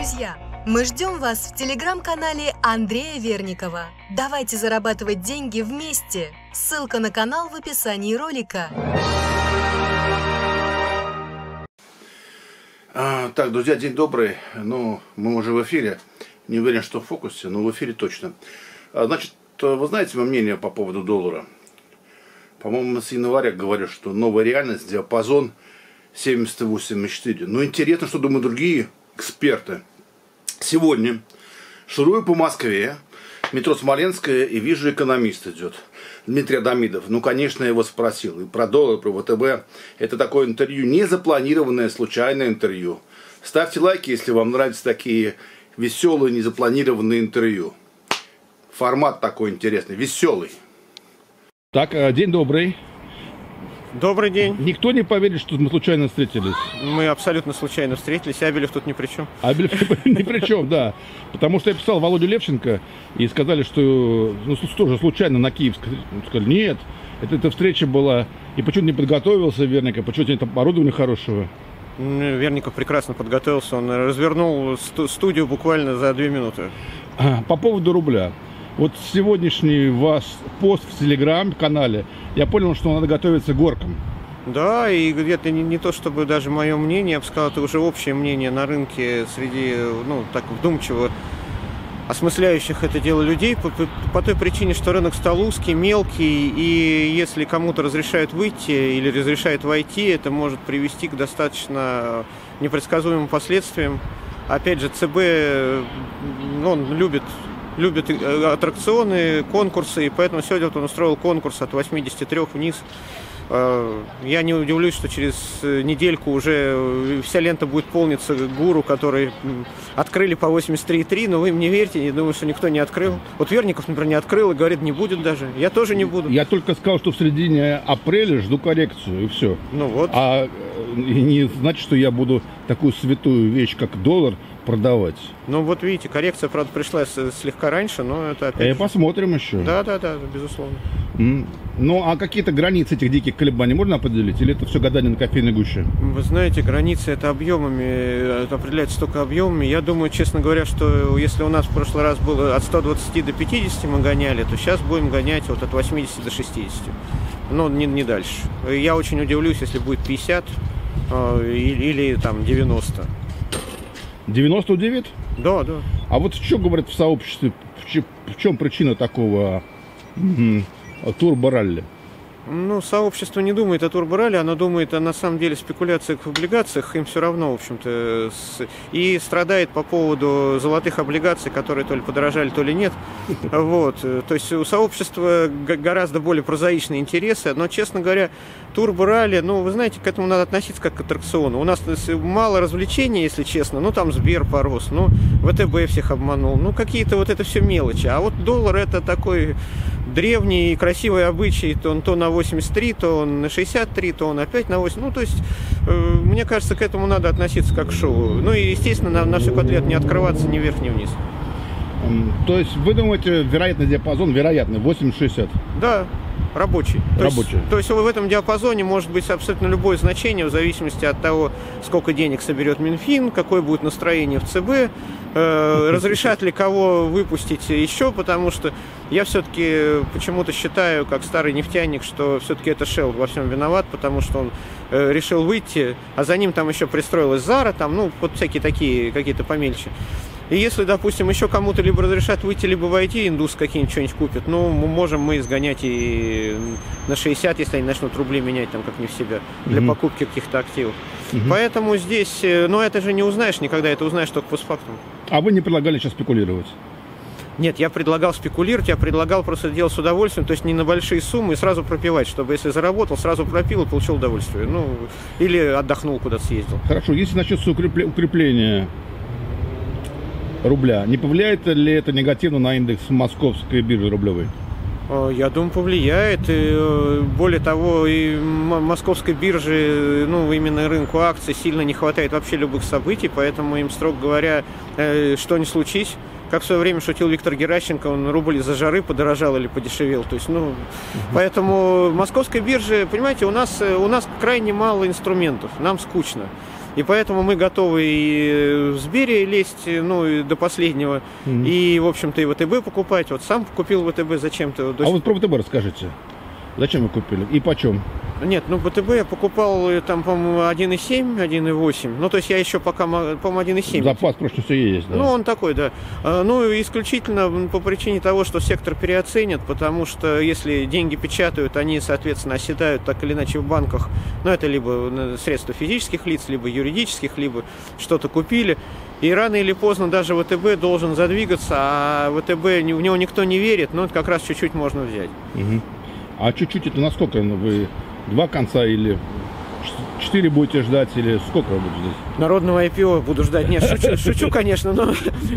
Друзья, мы ждем вас в телеграм-канале Андрея Верникова. Давайте зарабатывать деньги вместе. Ссылка на канал в описании ролика. Так, друзья, день добрый. Ну, мы уже в эфире. Не уверен, что в фокусе, но в эфире точно. Значит, вы знаете мое мнение по поводу доллара? По-моему, с января говорю, что новая реальность, диапазон 78,4. Но интересно, что думают другие эксперты. Сегодня шарую по Москве, метро Смоленская, и вижу, экономист идет. Дмитрий Адамидов. Ну, конечно, я его спросил. И про доллар, и про ВТБ. Это такое интервью, незапланированное, случайное интервью. Ставьте лайки, если вам нравятся такие веселые, незапланированные интервью. Формат такой интересный, веселый. Так, день добрый. Добрый день. Никто не поверит, что мы случайно встретились. Мы абсолютно случайно встретились. Абелев тут ни при чем. Абелев ни при чем, да. Потому что я писал Володю Левченко, и сказали, что тоже случайно на Киевск. Сказали, нет, это встреча была. И почему не подготовился Верников? Почему нет оборудования хорошего? Верников прекрасно подготовился. Он развернул студию буквально за 2 минуты. По поводу рубля. Вот сегодняшний ваш пост в телеграм-канале, я понял, что надо готовиться к горкам. Да, и это не то чтобы даже мое мнение, я бы сказал, это уже общее мнение на рынке среди, ну, так вдумчиво осмысляющих это дело людей, по той причине, что рынок стал узкий, мелкий, и если кому-то разрешают выйти или разрешают войти, это может привести к достаточно непредсказуемым последствиям. Опять же, ЦБ, он любит аттракционы, конкурсы, и поэтому сегодня вот он устроил конкурс от 83 вниз. Я не удивлюсь, что через недельку уже вся лента будет полниться гуру, которые открыли по 83,3, но вы им не верьте, я думаю, что никто не открыл. Вот Верников, например, не открыл и говорит, не будет даже. Я тоже не буду. Я только сказал, что в середине апреля жду коррекцию, и все. Ну вот. А не значит, что я буду такую святую вещь, как доллар, продавать. Ну вот видите, коррекция, правда, пришла слегка раньше, но это опять... Посмотрим еще. Да, безусловно. Ну, а какие-то границы этих диких колебаний можно определить? Или это все гадание на кофейной гуще? Вы знаете, границы это объемами, это определяется только объемами. Я думаю, честно говоря, что если у нас в прошлый раз было от 120 до 50 мы гоняли, то сейчас будем гонять вот от 80 до 60. Но не дальше. Я очень удивлюсь, если будет 50 или там 90. 90 удивит? Да. А вот что говорят в сообществе, в чем причина такого турборалли? Ну, сообщество не думает о турборалли, оно думает о, на самом деле, спекуляциях в облигациях, им все равно, в общем-то, и страдает по поводу золотых облигаций, которые то ли подорожали, то ли нет. Вот. То есть у сообщества гораздо более прозаичные интересы, но, честно говоря, турборалли, ну, вы знаете, к этому надо относиться как к аттракциону. У нас мало развлечений, если честно, ну, там Сбер порос, ну, ВТБ всех обманул, ну, какие-то вот это все мелочи. А вот доллар это такой... древний и красивый обычай, то он то на 83, то он на 63, то он опять на 8. Ну, то есть, мне кажется, к этому надо относиться как к шоу. Ну и, естественно, на все подряд не открываться ни вверх, ни вниз. То есть, вы думаете, вероятный диапазон, вероятный, 8-60? Да, рабочий. То есть, в этом диапазоне может быть абсолютно любое значение, в зависимости от того, сколько денег соберет Минфин, какое будет настроение в ЦБ, разрешат ли кого выпустить еще, потому что я все-таки почему-то считаю, как старый нефтяник, что все-таки это Шелл во всем виноват, потому что он решил выйти, а за ним там еще пристроилась Зара, там, ну, вот всякие такие, какие-то помельче. И если, допустим, еще кому-то либо разрешат выйти, либо войти, индус какие-нибудь что-нибудь купит, ну, мы можем сгонять и на 60, если они начнут рубли менять, там, как не в себя, для покупки каких-то активов. Поэтому здесь, ну, это же не узнаешь никогда, это узнаешь только постфактум. А вы не предлагали сейчас спекулировать? Нет, я предлагал спекулировать, я предлагал просто делать с удовольствием, то есть не на большие суммы, и сразу пропивать, чтобы если заработал, сразу пропил и получил удовольствие. Ну, или отдохнул, куда-то съездил. Хорошо, если начнется укрепление рубля, не повлияет ли это негативно на индекс московской биржи рублевой? Я думаю, повлияет. И, более того, и московской бирже, ну, именно рынку акций сильно не хватает вообще любых событий, поэтому им, строго говоря, что ни случись. Как в свое время шутил Виктор Геращенко, он рубль из-за жары подорожал или подешевел. То есть, ну, поэтому московская биржа, понимаете, у нас крайне мало инструментов, нам скучно. И поэтому мы готовы и в Сбере лезть, ну, и до последнего, и, в общем-то, и ВТБ покупать. Вот сам купил ВТБ зачем-то. А вот про ВТБ расскажите. Зачем вы купили и почем? Нет, ну ВТБ я покупал там, по-моему, 1,7, 1,8. Ну, то есть я еще пока, по-моему, 1,7. Запас просто все есть, да? Ну, он такой, да. Ну, исключительно по причине того, что сектор переоценят, потому что если деньги печатают, они, соответственно, оседают так или иначе в банках. Ну, это либо средства физических лиц, либо юридических, либо что-то купили. И рано или поздно даже ВТБ должен задвигаться, а ВТБ, в него никто не верит, но как раз чуть-чуть можно взять. Угу. А чуть-чуть это насколько вы... Два конца или четыре будете ждать, или сколько вы будете ждать? Народного IPO буду ждать. Нет, шучу, конечно,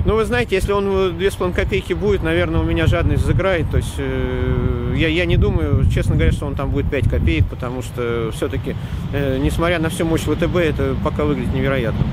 но вы знаете, если он 2,5 копейки будет, наверное, у меня жадность заграет. То есть я не думаю, честно говоря, что он там будет 5 копеек, потому что все-таки, несмотря на всю мощь ВТБ, это пока выглядит невероятно.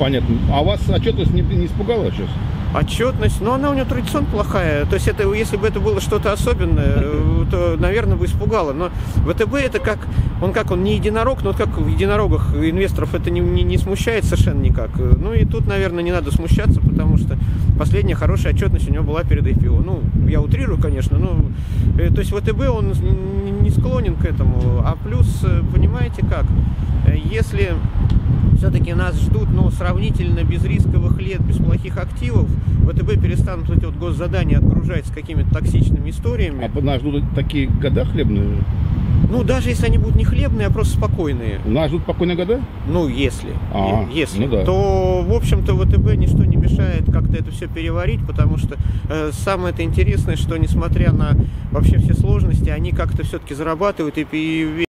Понятно. А вас отчетность не испугала сейчас? Отчетность, но она у нее традиционно плохая. То есть это, если бы это было что-то особенное, то, наверное, бы испугало. Но ВТБ это как, он не единорог, но как в единорогах инвесторов это не смущает совершенно никак. Ну и тут, наверное, не надо смущаться, потому что последняя хорошая отчетность у него была перед IPO. Ну, я утрирую, конечно, но то есть ВТБ, он не склонен к этому. А плюс, понимаете как, если... Все-таки нас ждут, ну, сравнительно без рисковых лет, без плохих активов. ВТБ перестанут эти вот госзадания отгружать с какими-то токсичными историями. А нас ждут такие года хлебные? Ну, даже если они будут не хлебные, а просто спокойные. Нас ждут спокойные года? Ну, если. Если, ну да. То, в общем-то, ВТБ ничто не мешает как-то это все переварить, потому что самое-то интересное, что, несмотря на вообще все сложности, они как-то все-таки зарабатывают и